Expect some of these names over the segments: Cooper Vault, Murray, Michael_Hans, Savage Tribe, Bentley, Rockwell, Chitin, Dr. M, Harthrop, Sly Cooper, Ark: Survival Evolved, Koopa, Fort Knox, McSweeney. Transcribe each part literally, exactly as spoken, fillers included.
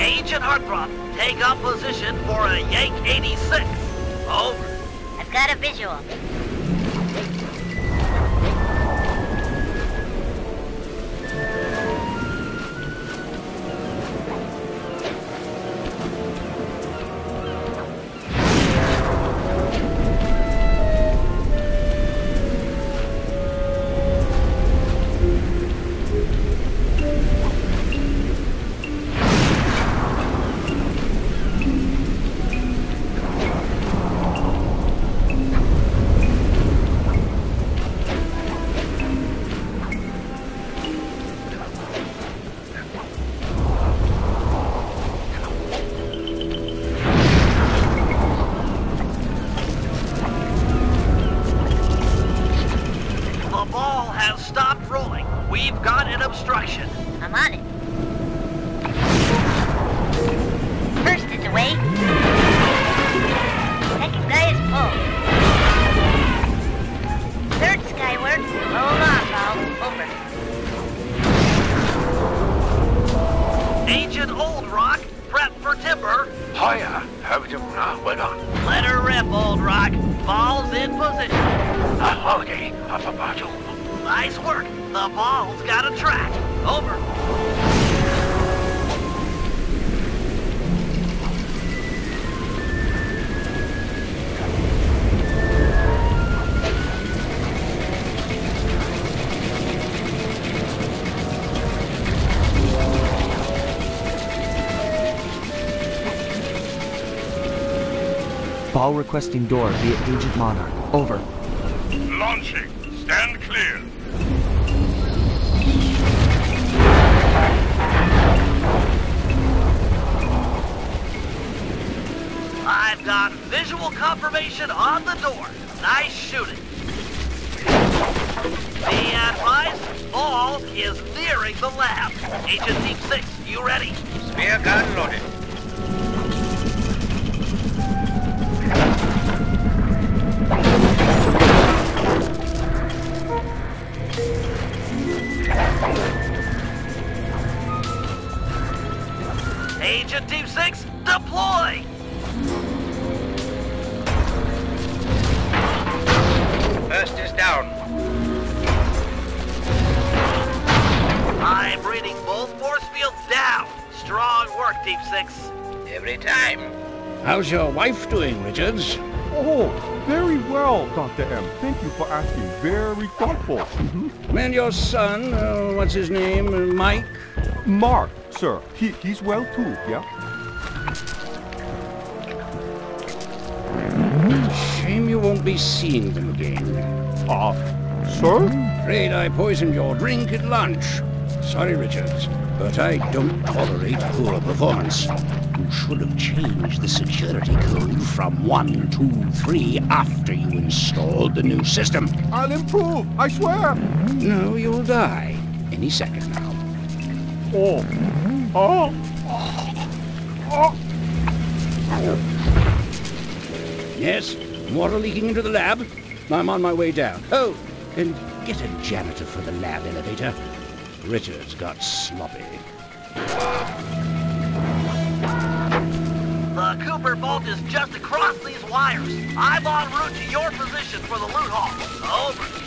Agent Harthrop, take up position for a Yank eighty-six. Over. I've got a visual. All requesting door via Agent Monarch. Over. Launching. Stand clear. I've got visual confirmation on the door. Nice shooting. Be advised, ball is nearing the lab. Agent Deep Six, you ready? Spear gun loaded. Agent Team Six, deploy! First is down. I'm reading both force fields down. Strong work, Team Six. Every time. How's your wife doing, Richards? Oh, very well, Doctor M. Thank you for asking. Very thoughtful. Mm-hmm. And your son, uh, what's his name, uh, Mike? Mark, sir. He, he's well too, yeah? Shame you won't be seeing them again. Ah, uh, sir? I'm afraid I poisoned your drink at lunch. Sorry, Richards, but I don't tolerate poor performance. You should have changed the security code from one, two, three after you installed the new system. I'll improve, I swear. No, you'll die any second now. Oh. Oh. Oh. Oh. Yes, water leaking into the lab. I'm on my way down. Oh, and get a janitor for the lab elevator. Richards got sloppy. The Cooper Vault is just across these wires. I'm en route to your position for the loot haul. Over.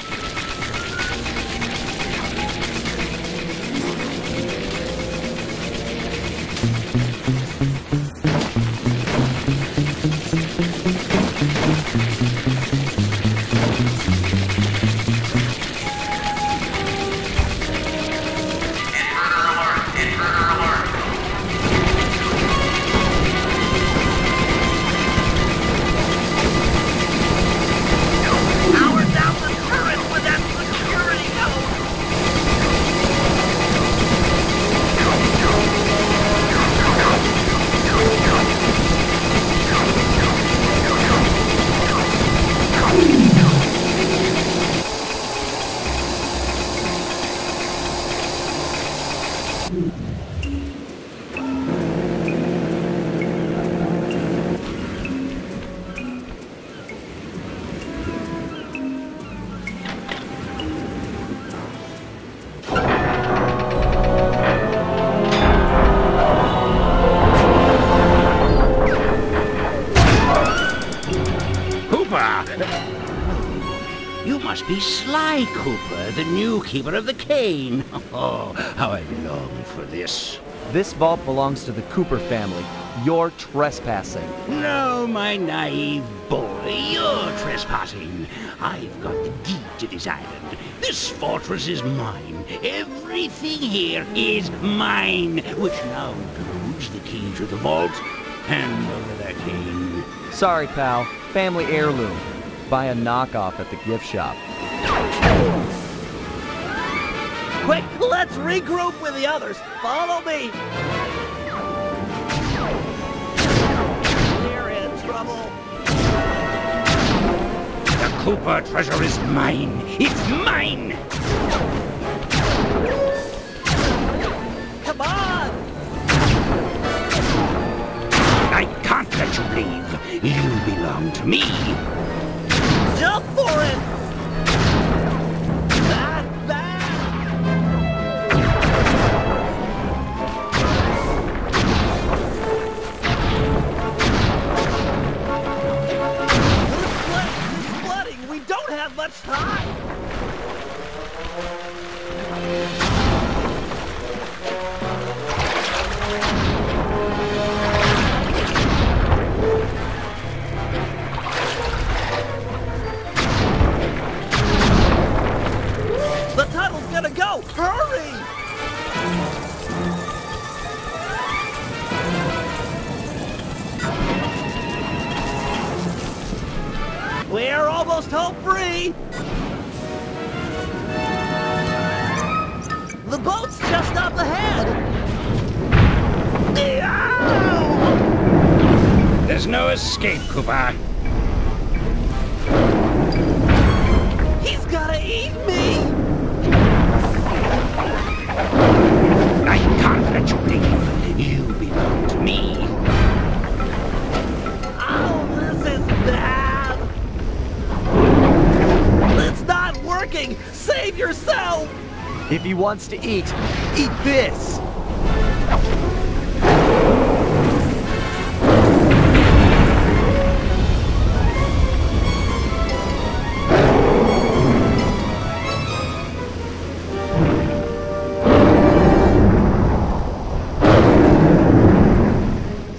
be Sly Cooper, the new keeper of the cane. Oh, how I long for this. This vault belongs to the Cooper family. You're trespassing. No, my naive boy, you're trespassing. I've got the deed to this island. This fortress is mine. Everything here is mine, which now includes the key to the vault. Hand over that cane. Sorry, pal. Family heirloom. Buy a knockoff at the gift shop. Quick, let's regroup with the others. Follow me. We're in trouble. The Cooper treasure is mine. It's mine. Come on. I can't let you leave. You belong to me. Jump for it. We're almost home free! The boat's just up ahead! There's no escape, Koopa. He's gotta eat me! I can't let you leave. You belong to me. Oh, this is bad! Save yourself! If he wants to eat, eat this!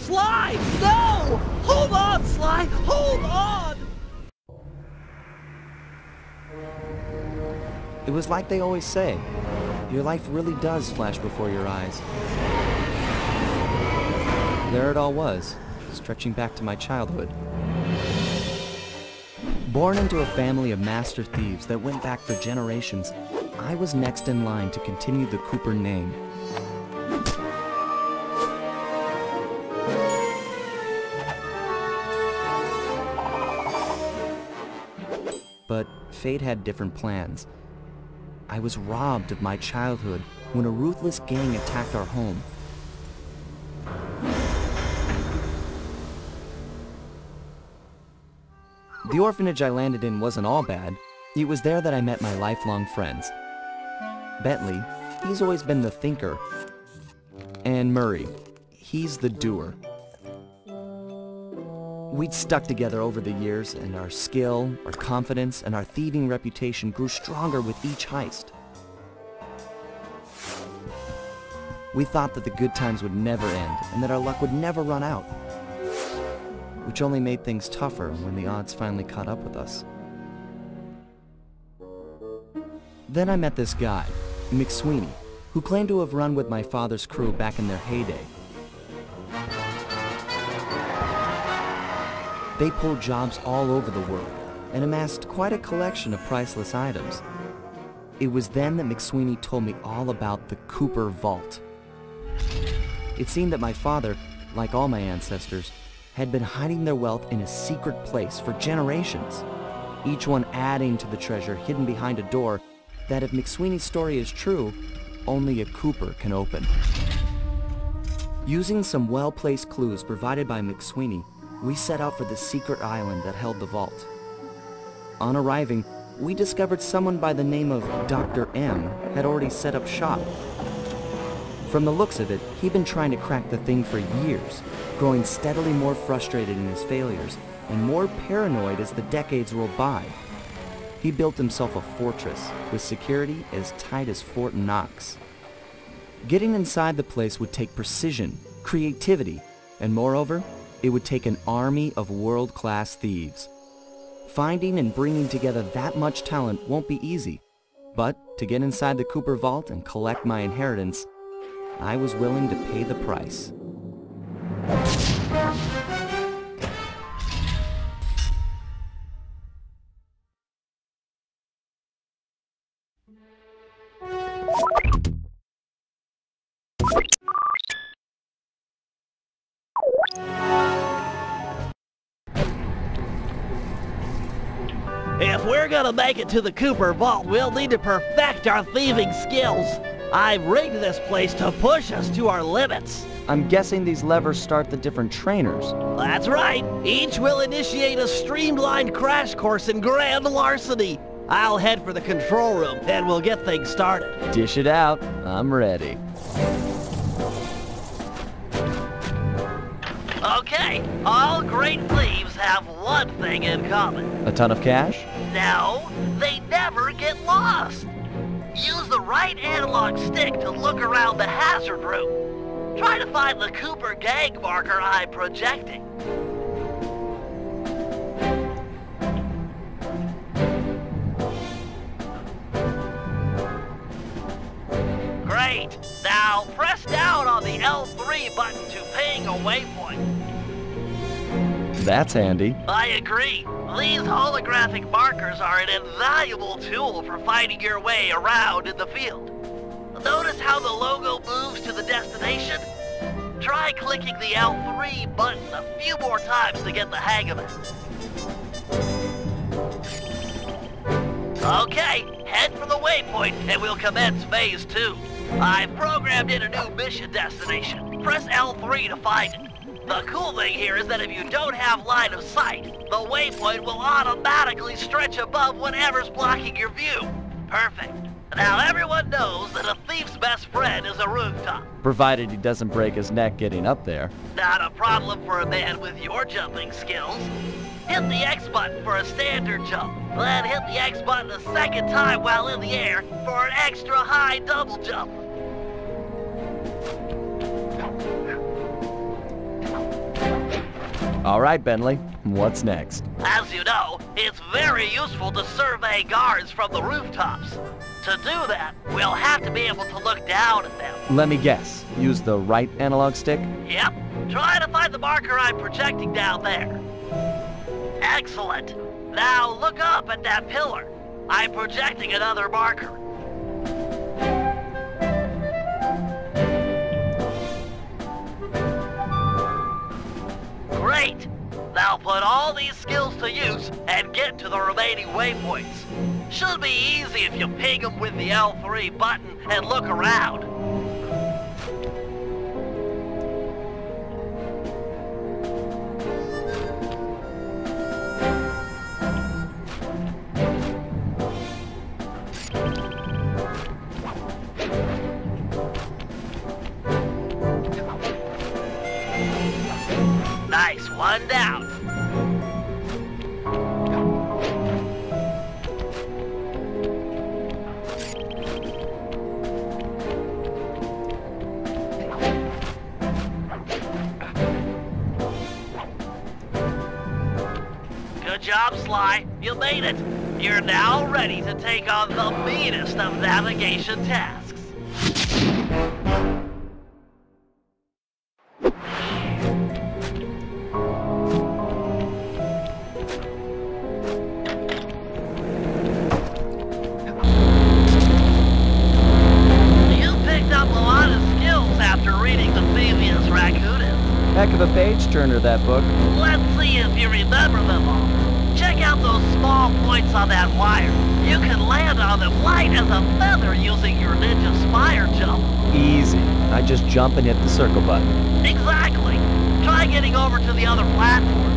Sly, no! Hold on, Sly! Hold on! It was like they always say, your life really does flash before your eyes. There it all was, stretching back to my childhood. Born into a family of master thieves that went back for generations, I was next in line to continue the Cooper name. But fate had different plans. I was robbed of my childhood when a ruthless gang attacked our home. The orphanage I landed in wasn't all bad. It was there that I met my lifelong friends. Bentley, he's always been the thinker. And Murray, he's the doer. We'd stuck together over the years, and our skill, our confidence, and our thieving reputation grew stronger with each heist. We thought that the good times would never end, and that our luck would never run out, which only made things tougher when the odds finally caught up with us. Then I met this guy, McSweeney, who claimed to have run with my father's crew back in their heyday. They pulled jobs all over the world, and amassed quite a collection of priceless items. It was then that McSweeney told me all about the Cooper Vault. It seemed that my father, like all my ancestors, had been hiding their wealth in a secret place for generations, each one adding to the treasure hidden behind a door that, if McSweeney's story is true, only a Cooper can open. Using some well-placed clues provided by McSweeney, we set out for the secret island that held the vault. On arriving, we discovered someone by the name of Doctor M had already set up shop. From the looks of it, he'd been trying to crack the thing for years, growing steadily more frustrated in his failures and more paranoid as the decades rolled by. He built himself a fortress with security as tight as Fort Knox. Getting inside the place would take precision, creativity, and moreover, it would take an army of world-class thieves. Finding and bringing together that much talent won't be easy, but to get inside the Cooper Vault and collect my inheritance, I was willing to pay the price. If we're gonna make it to the Cooper Vault, we'll need to perfect our thieving skills. I've rigged this place to push us to our limits. I'm guessing these levers start the different trainers. That's right. Each will initiate a streamlined crash course in grand larceny. I'll head for the control room, and we'll get things started. Dish it out. I'm ready. Okay, all great thieves have one thing in common. A ton of cash? No, they never get lost. Use the right analog stick to look around the hazard room. Try to find the Cooper gang marker I'm projecting. Great. Now press down on the L three button to ping a waypoint. That's handy. I agree. These holographic markers are an invaluable tool for finding your way around in the field. Notice how the logo moves to the destination? Try clicking the L three button a few more times to get the hang of it. Okay, head for the waypoint and we'll commence phase two. I've programmed in a new mission destination. Press L three to find it. The cool thing here is that if you don't have line of sight, the waypoint will automatically stretch above whatever's blocking your view. Perfect. Now everyone knows that a thief's best friend is a rooftop. Provided he doesn't break his neck getting up there. Not a problem for a man with your jumping skills. Hit the X button for a standard jump, then hit the X button a second time while in the air for an extra high double jump. All right, Bentley, what's next? As you know, it's very useful to survey guards from the rooftops. To do that, we'll have to be able to look down at them. Let me guess, use the right analog stick? Yep, try to find the marker I'm projecting down there. Excellent. Now look up at that pillar. I'm projecting another marker. Great! Now put all these skills to use and get to the remaining waypoints. Should be easy if you ping them with the L three button and look around. One down. Good job, Sly. You made it. You're now ready to take on the meanest of navigation tasks. Heck of a page-turner, that book. Let's see if you remember them all. Check out those small points on that wire. You can land on them light as a feather using your ninja spire jump. Easy. I just jump and hit the circle button. Exactly. Try getting over to the other platform.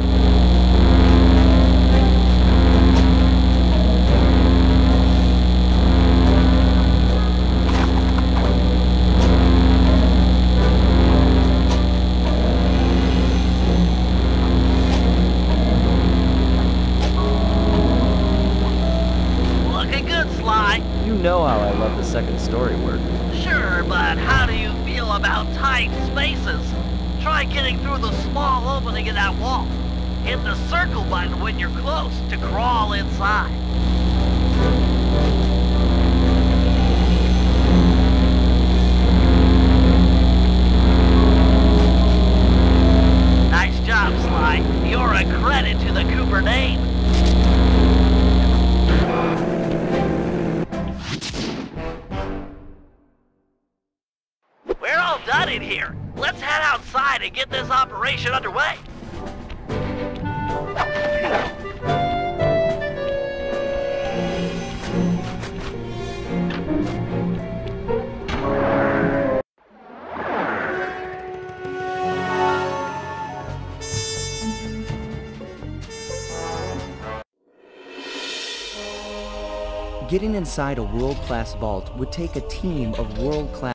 second story work. Sure, but how do you feel about tight spaces? Try getting through the small opening in that wall. Hit the circle button when you're close to crawl inside. Nice job, Sly. You're a credit to the Cooper name. We're all done in here. Let's head outside and get this operation underway. Getting inside a world-class vault would take a team of world-class